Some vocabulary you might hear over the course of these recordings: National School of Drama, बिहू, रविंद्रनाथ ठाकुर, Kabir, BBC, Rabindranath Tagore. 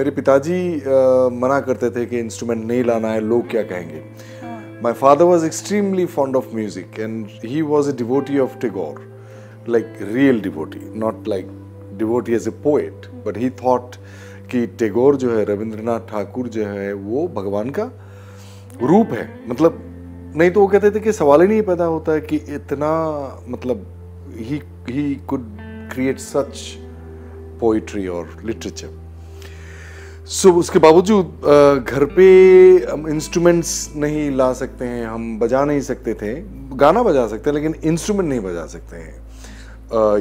मेरे पिताजी मना करते थे कि इंस्ट्रूमेंट नहीं लाना है, लोग क्या कहेंगे। My father was extremely fond of music and he was a devotee of Tagore, like real devotee, not like devotee as a poet, but he thought कि टैगोर जो है, रविंद्रनाथ ठाकुर जो है, वो भगवान का रूप है। मतलब नहीं तो वो कहते थे कि सवाल ही नहीं पैदा होता है कि इतना, मतलब he could create such poetry or literature। So उसके बावजूद घर पे हम इंस्ट्रूमेंट्स नहीं ला सकते हैं, हम बजा नहीं सकते थे, गाना बजा सकते हैं लेकिन इंस्ट्रूमेंट नहीं बजा सकते हैं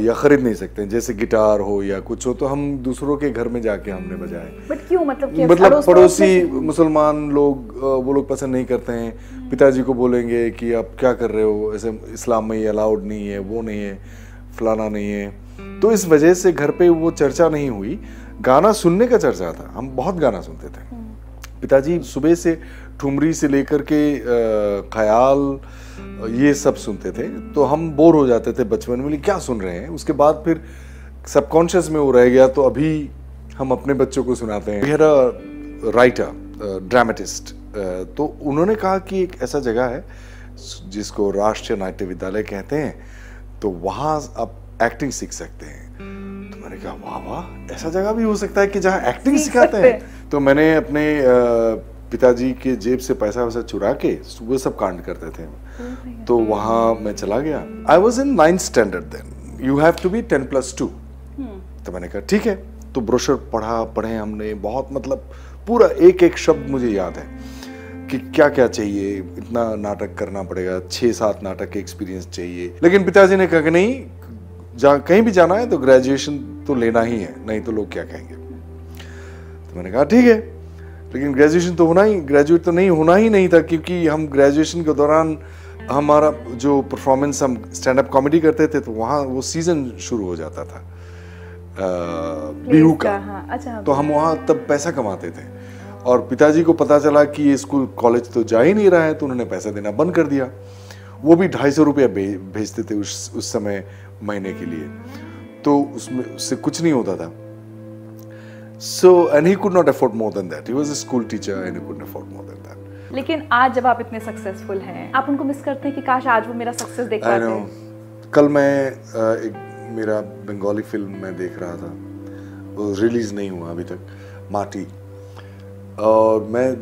या खरीद नहीं सकते हैं। जैसे गिटार हो या कुछ हो तो हम दूसरों के घर में जाके हमने बजाए। बट क्यों? मतलब पड़ोसी मुसलमान लोग वो लोग पसंद नहीं करते हैं, पिताजी को बोलेंगे कि आप क्या कर रहे हो, ऐसे इस्लाम में ये अलाउड नहीं है, वो नहीं है, फलाना नहीं है। तो इस वजह से घर पे वो चर्चा नहीं हुई, गाना सुनने का चर्चा था। हम बहुत गाना सुनते थे। पिताजी सुबह से ठुमरी से लेकर के ख्याल ये सब सुनते थे, तो हम बोर हो जाते थे बचपन में, क्या सुन रहे हैं। उसके बाद फिर सबकॉन्शियस में वो रह गया, तो अभी हम अपने बच्चों को सुनाते हैं। मेरा राइटर ड्रामेटिस्ट, तो उन्होंने कहा कि एक ऐसा जगह है जिसको राष्ट्रीय नाट्य विद्यालय कहते हैं, तो वहाँ आप एक्टिंग सीख सकते हैं। तो मैंने कहा वाह वाह, ऐसा जगह भी हो सकता है कि जहाँ एक्टिंग सिखाते हैं। तो मैंने अपने पिताजी के जेब से पैसा वैसा चुरा के, वो सब कांड करते थे, तो वहाँ मैं चला गया। I was in 9th standard then, you have to be 10+2। तो मैंने कहा ठीक है। तो ब्रोशर पढ़े हमने बहुत, मतलब पूरा एक एक शब्द मुझे याद है कि क्या क्या चाहिए, इतना नाटक करना पड़ेगा, 6-7 नाटक के एक्सपीरियंस चाहिए। लेकिन पिताजी ने कहा कि नहीं, कहीं भी जाना है तो ग्रेजुएशन तो लेना ही है, नहीं तो लोग क्या कहेंगे। तो मैंने कहा ठीक है, लेकिन ग्रेजुएशन तो होना ही, ग्रेजुएट तो नहीं होना ही नहीं था, क्योंकि हम ग्रेजुएशन के दौरान हमारा जो परफॉर्मेंस, हम स्टैंड अप कॉमेडी करते थे, तो वहाँ वो सीजन शुरू हो जाता था बिहू का। अच्छा, तो हम वहाँ तब पैसा कमाते थे, और पिताजी को पता चला कि ये स्कूल कॉलेज तो जा ही नहीं रहा है, तो उन्होंने पैसा देना बंद कर दिया। वो भी 250 रुपया भेजते थे उस समय महीने के लिए, तो उसमें उससे कुछ नहीं होता था। So and he could not afford more than that, he was a school teacher and he could not afford more than that. लेकिन आज जब आप इतने सक्सेसफुल हैं, आप उनको मिस करते हैं कि काश आज वो मेरा सक्सेस देख पाते। आई नो, कल मैं मेरा बंगाली फिल्म मैं देख रहा था, वो रिलीज नहीं हुआ अभी तक, माटी, और मैं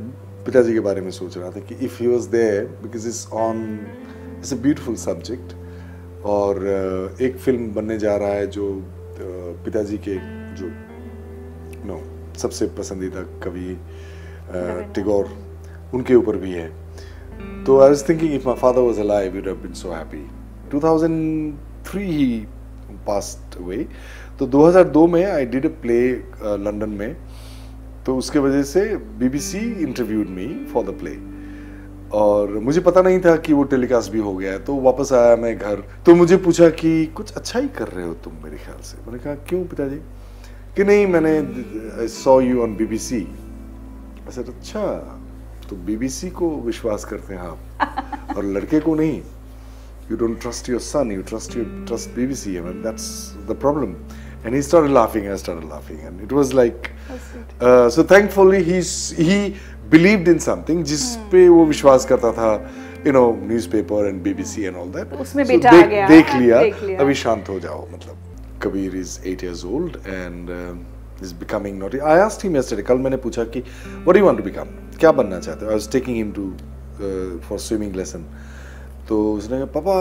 पिताजी के बारे में सोच रहा था कि if he was there, because it's on, it's a beautiful subject. और एक फिल्म बनने जा रहा है जो पिताजी के जो नो सबसे पसंदीदा कवि टैगोर, उनके ऊपर भी है। तो I was thinking if my father was alive we would have been so happy. 2003 he passed away. तो 2002 में I did a play London में, तो उसके वजह से BBC interviewed me for the play, और मुझे पता नहीं था कि वो टेलीकास्ट भी हो गया है। तो वापस आया मैं घर, तो मुझे पूछा कि कुछ अच्छा ही कर रहे हो तुम मेरे ख्याल से। मैंने कहा क्यों पिताजी? कि नहीं, मैंने I saw you on BBC। Sir अच्छा, तो BBC को विश्वास करते हैं आप और लड़के को नहीं। You don't trust your son, you trust BBC। I mean that's the problem. And he started laughing. I started laughing, and it was like so. Thankfully, he believed in something, जिस पे वो विश्वास करता था, you know, newspaper and BBC and all that. उसमें बेटा आ गया, देख लिया, अभी शांत हो जाओ मतलब। Kabir is 8 years old and is becoming naughty. I asked him yesterday. कल मैंने पूछा कि what do you want to become? क्या बनना चाहते हो? I was taking him to for swimming lesson. तो उसने कहा पापा,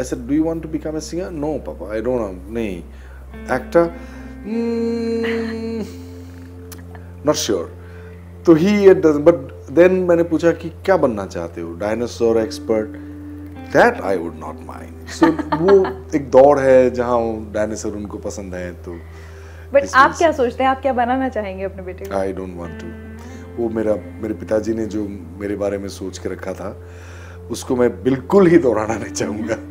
I said do you want to become a singer? No, पापा, I don't know, नहीं। Actor, not sure. तो he doesn't. But then मैंने पूछा कि क्या बनना चाहते हो? Dinosaur expert. That I would not mind. So वो एक दौड़ है जहाँ dinosaur उनको पसंद है तो. But आप क्या सोचते हैं? आप क्या बनाना चाहेंगे अपने बेटे को? I don't want to. वो मेरे पिताजी ने जो मेरे बारे में सोच के रखा था, उसको मैं बिल्कुल ही दोहराना नहीं चाहूँगा.